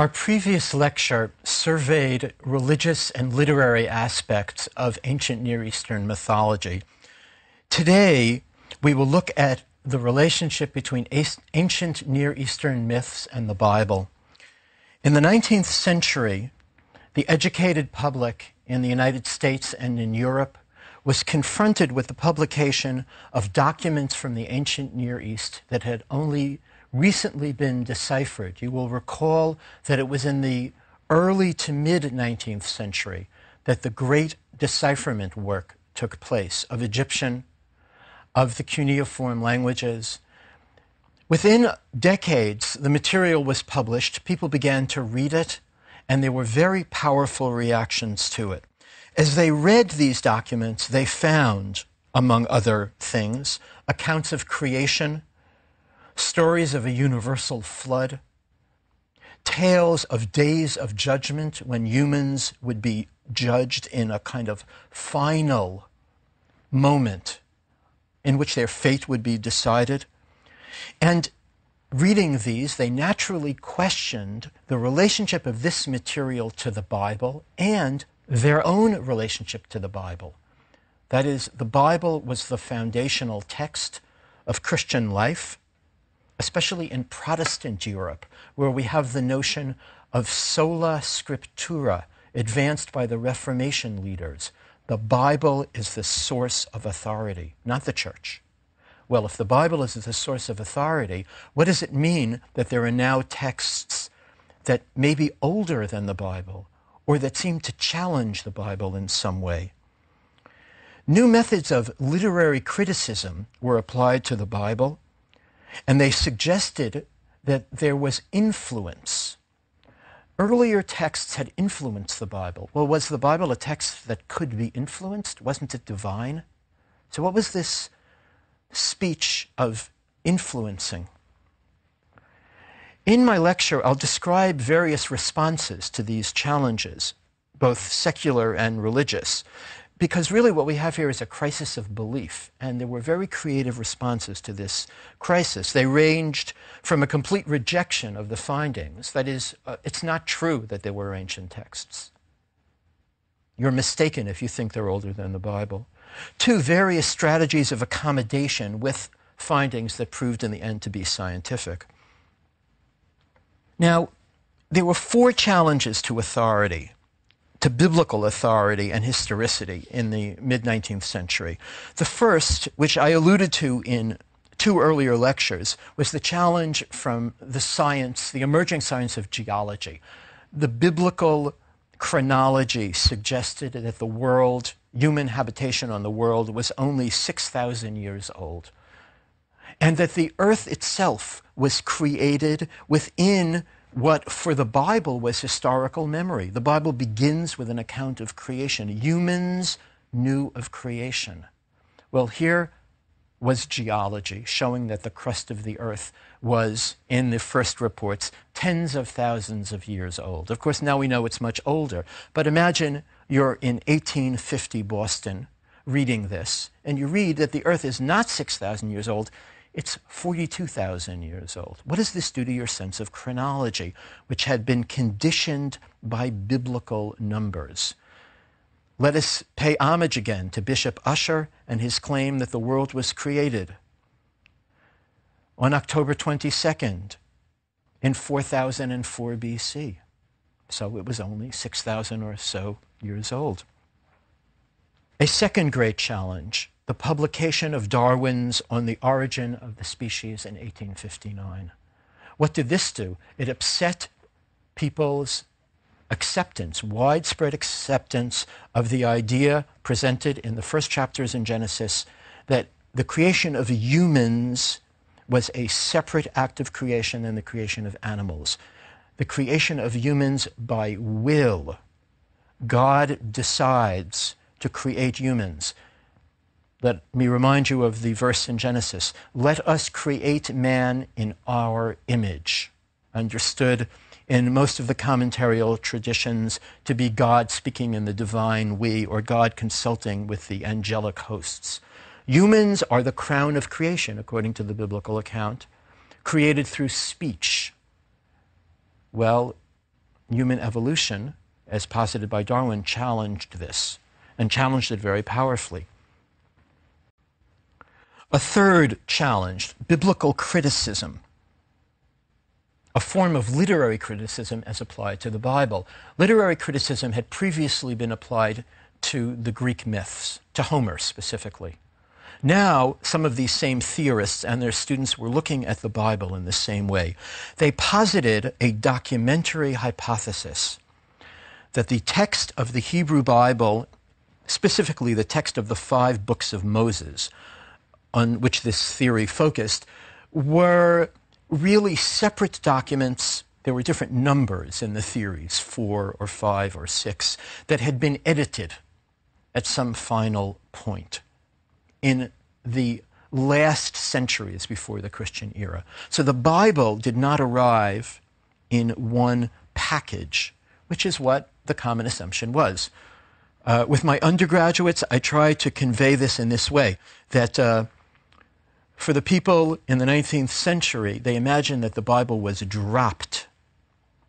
Our previous lecture surveyed religious and literary aspects of ancient Near Eastern mythology. Today, we will look at the relationship between ancient Near Eastern myths and the Bible. In the 19th century, the educated public in the United States and in Europe was confronted with the publication of documents from the ancient Near East that had only recently been deciphered. You will recall that it was in the early to mid-19th century that the great decipherment work took place of Egyptian, of the cuneiform languages. Within decades, the material was published, people began to read it, and there were very powerful reactions to it. As they read these documents, they found, among other things, accounts of creation, stories of a universal flood, tales of days of judgment when humans would be judged in a kind of final moment in which their fate would be decided. And reading these, they naturally questioned the relationship of this material to the Bible and their own relationship to the Bible. That is, the Bible was the foundational text of Christian life, especially in Protestant Europe, where we have the notion of sola scriptura, advanced by the Reformation leaders. The Bible is the source of authority, not the church. Well, if the Bible is the source of authority, what does it mean that there are now texts that may be older than the Bible, or that seem to challenge the Bible in some way? New methods of literary criticism were applied to the Bible, and they suggested that there was influence. Earlier texts had influenced the Bible. Well, was the Bible a text that could be influenced? Wasn't it divine? So what was this speech of influencing? In my lecture, I'll describe various responses to these challenges, both secular and religious, because really what we have here is a crisis of belief, and there were very creative responses to this crisis. They ranged from a complete rejection of the findings, that is, it's not true that there were ancient texts. You're mistaken if you think they're older than the Bible, to various strategies of accommodation with findings that proved in the end to be scientific. Now, there were four challenges to authority, to biblical authority and historicity in the mid-19th century. The first, which I alluded to in two earlier lectures, was the challenge from the science, the emerging science of geology. The biblical chronology suggested that the world, human habitation on the world, was only 6,000 years old, and that the earth itself was created within what for the Bible was historical memory. The Bible begins with an account of creation. Humans knew of creation. Well, here was geology showing that the crust of the earth was, in the first reports, tens of thousands of years old. Of course, now we know it's much older. But imagine you're in 1850 Boston reading this, and you read that the earth is not 6,000 years old, it's 42,000 years old. What does this do to your sense of chronology, which had been conditioned by biblical numbers? Let us pay homage again to Bishop Usher and his claim that the world was created on October 22nd in 4004 BC. So it was only 6,000 or so years old. A second great challenge, the publication of Darwin's On the Origin of the Species in 1859. What did this do? It upset people's acceptance, widespread acceptance of the idea presented in the first chapters in Genesis that the creation of humans was a separate act of creation than the creation of animals. The creation of humans by will. God decides to create humans. Let me remind you of the verse in Genesis, let us create man in our image, understood in most of the commentarial traditions to be God speaking in the divine we, or God consulting with the angelic hosts. Humans are the crown of creation, according to the biblical account, created through speech. Well, human evolution, as posited by Darwin, challenged this, and challenged it very powerfully. A third challenge, biblical criticism, a form of literary criticism as applied to the Bible. Literary criticism had previously been applied to the Greek myths, to Homer specifically. Now, some of these same theorists and their students were looking at the Bible in the same way. They posited a documentary hypothesis that the text of the Hebrew Bible, specifically the text of the 5 books of Moses, on which this theory focused, were really separate documents. There were different numbers in the theories, 4 or 5 or 6, that had been edited at some final point in the last centuries before the Christian era. So the Bible did not arrive in one package, which is what the common assumption was. With my undergraduates, I tried to convey this in this way, that for the people in the 19th century, they imagined that the Bible was dropped,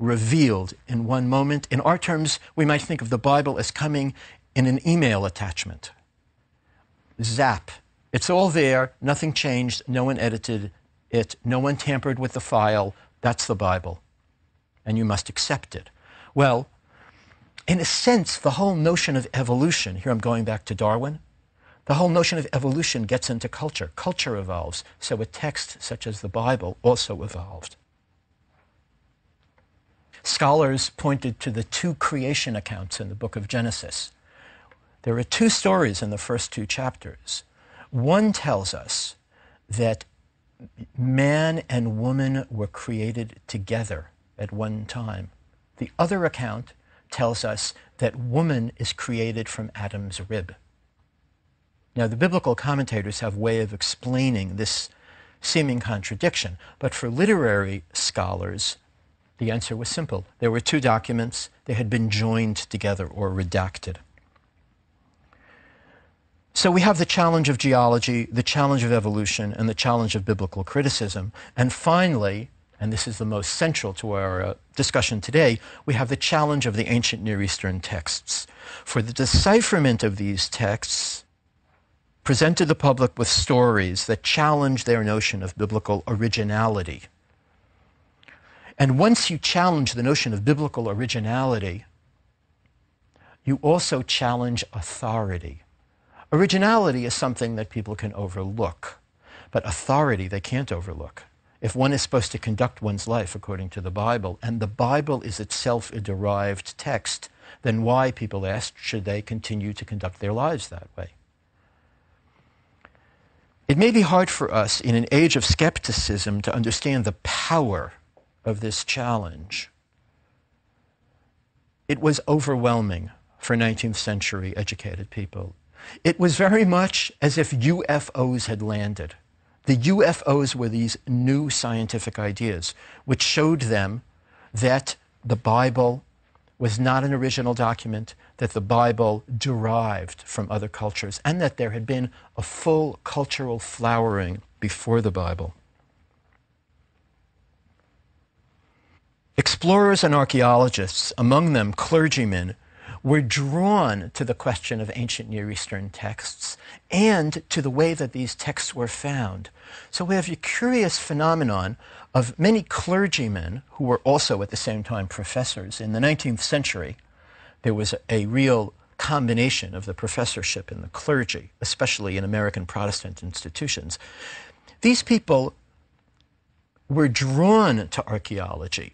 revealed in one moment. In our terms, we might think of the Bible as coming in an email attachment. Zap. It's all there, nothing changed, no one edited it, no one tampered with the file. That's the Bible, and you must accept it. Well, in a sense, the whole notion of evolution, here I'm going back to Darwin, the whole notion of evolution gets into culture. Culture evolves, so a text such as the Bible also evolved. Scholars pointed to the 2 creation accounts in the book of Genesis. There are 2 stories in the first 2 chapters. One tells us that man and woman were created together at one time. The other account tells us that woman is created from Adam's rib. Now, the biblical commentators have a way of explaining this seeming contradiction, but for literary scholars, the answer was simple. There were 2 documents. They had been joined together or redacted. So we have the challenge of geology, the challenge of evolution, and the challenge of biblical criticism. And finally, and this is the most central to our discussion today, we have the challenge of the ancient Near Eastern texts. For the decipherment of these texts, presented the public with stories that challenge their notion of biblical originality. And once you challenge the notion of biblical originality, you also challenge authority. Originality is something that people can overlook, but authority they can't overlook. If one is supposed to conduct one's life according to the Bible, and the Bible is itself a derived text, then why, people asked, should they continue to conduct their lives that way? It may be hard for us in an age of skepticism to understand the power of this challenge. It was overwhelming for 19th century educated people. It was very much as if UFOs had landed. The UFOs were these new scientific ideas which showed them that the Bible was not an original document, that the Bible derived from other cultures, and that there had been a full cultural flowering before the Bible. Explorers and archaeologists, among them clergymen, were drawn to the question of ancient Near Eastern texts and to the way that these texts were found. So we have a curious phenomenon of many clergymen who were also at the same time professors. In the 19th century, there was a real combination of the professorship and the clergy, especially in American Protestant institutions. These people were drawn to archaeology.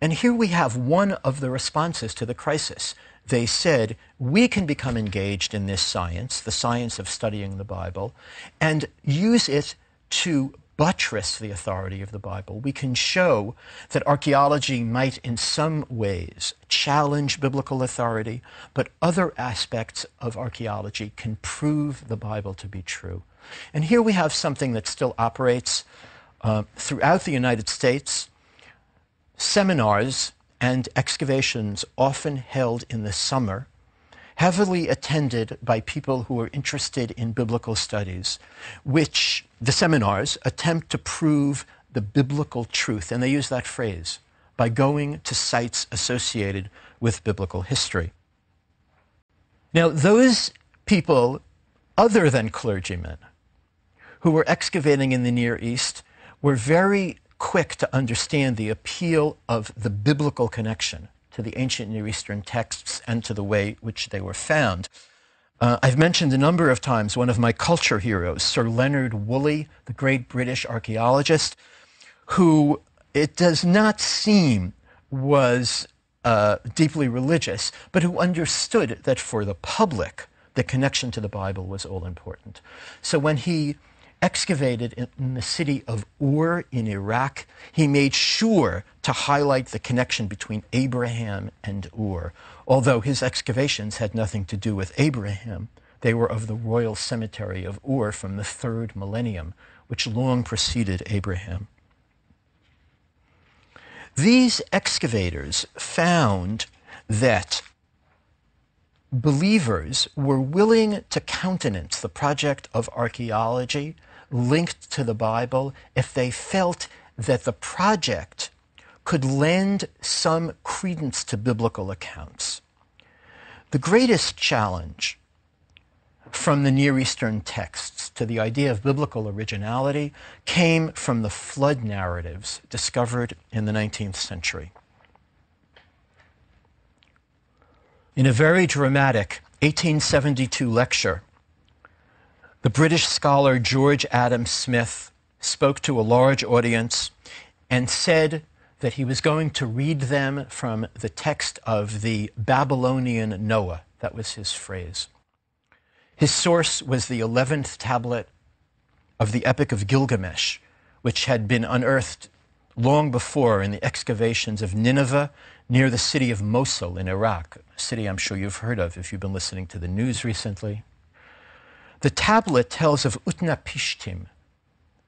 And here we have one of the responses to the crisis. They said, we can become engaged in this science, the science of studying the Bible, and use it to buttress the authority of the Bible. We can show that archaeology might in some ways challenge biblical authority, but other aspects of archaeology can prove the Bible to be true. And here we have something that still operates throughout the United States. Seminars and excavations, often held in the summer, heavily attended by people who are interested in biblical studies, which the seminars attempt to prove the biblical truth, and they use that phrase, by going to sites associated with biblical history. Now, those people, other than clergymen, who were excavating in the Near East were very quick to understand the appeal of the biblical connection to the ancient Near Eastern texts and to the way which they were found. I've mentioned a number of times one of my culture heroes, Sir Leonard Woolley, the great British archaeologist, who it does not seem was deeply religious, but who understood that for the public, the connection to the Bible was all important. So when he excavated in the city of Ur in Iraq, he made sure to highlight the connection between Abraham and Ur. Although his excavations had nothing to do with Abraham, they were of the royal cemetery of Ur from the 3rd millennium, which long preceded Abraham. These excavators found that believers were willing to countenance the project of archaeology linked to the Bible if they felt that the project could lend some credence to biblical accounts. The greatest challenge from the Near Eastern texts to the idea of biblical originality came from the flood narratives discovered in the 19th century. In a very dramatic 1872 lecture, the British scholar George Adam Smith spoke to a large audience and said that he was going to read them from the text of the Babylonian Noah. That was his phrase. His source was the 11th tablet of the Epic of Gilgamesh, which had been unearthed long before in the excavations of Nineveh near the city of Mosul in Iraq, a city I'm sure you've heard of if you've been listening to the news recently. The tablet tells of Utnapishtim,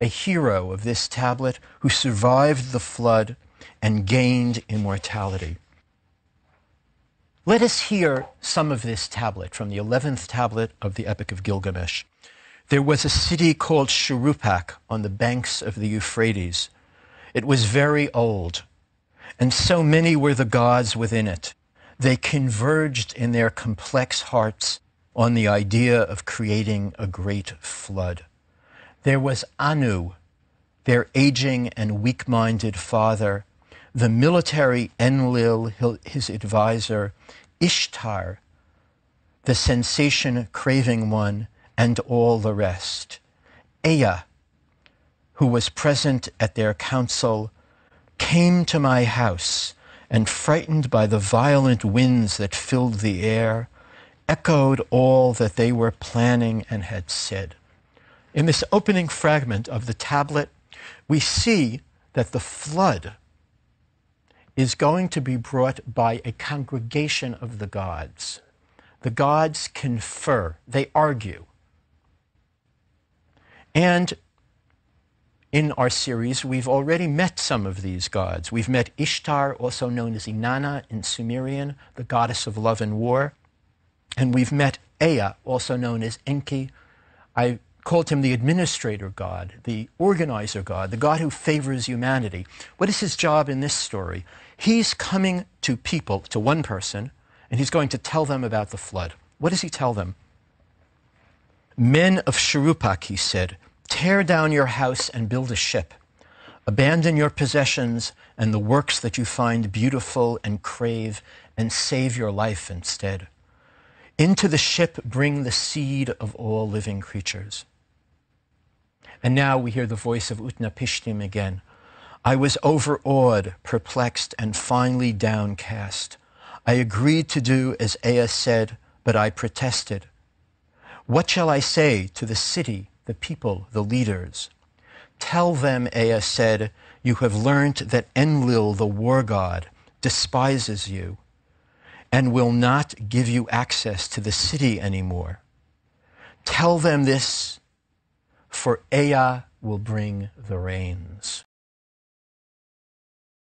a hero of this tablet who survived the flood and gained immortality. Let us hear some of this tablet from the 11th tablet of the Epic of Gilgamesh. There was a city called Shuruppak on the banks of the Euphrates. It was very old, and so many were the gods within it. They converged in their complex hearts on the idea of creating a great flood. There was Anu, their aging and weak-minded father, the military Enlil, his advisor, Ishtar, the sensation-craving one, and all the rest. Ea, who was present at their council, came to my house and, frightened by the violent winds that filled the air, echoed all that they were planning and had said. In this opening fragment of the tablet, we see that the flood is going to be brought by a congregation of the gods. The gods confer, they argue. And in our series, we've already met some of these gods. We've met Ishtar, also known as Inanna in Sumerian, the goddess of love and war. And we've met Ea, also known as Enki. I called him the administrator god, the organizer god, the god who favors humanity. What is his job in this story? He's coming to people, to one person, and he's going to tell them about the flood. What does he tell them? Men of Shuruppak, he said, tear down your house and build a ship. Abandon your possessions and the works that you find beautiful and crave, and save your life instead. Into the ship bring the seed of all living creatures. And now we hear the voice of Utnapishtim again. I was overawed, perplexed, and finally downcast. I agreed to do as Ea said, but I protested. What shall I say to the city, the people, the leaders? Tell them, Ea said, you have learnt that Enlil, the war god, despises you and will not give you access to the city anymore. Tell them this, for Ea will bring the rains.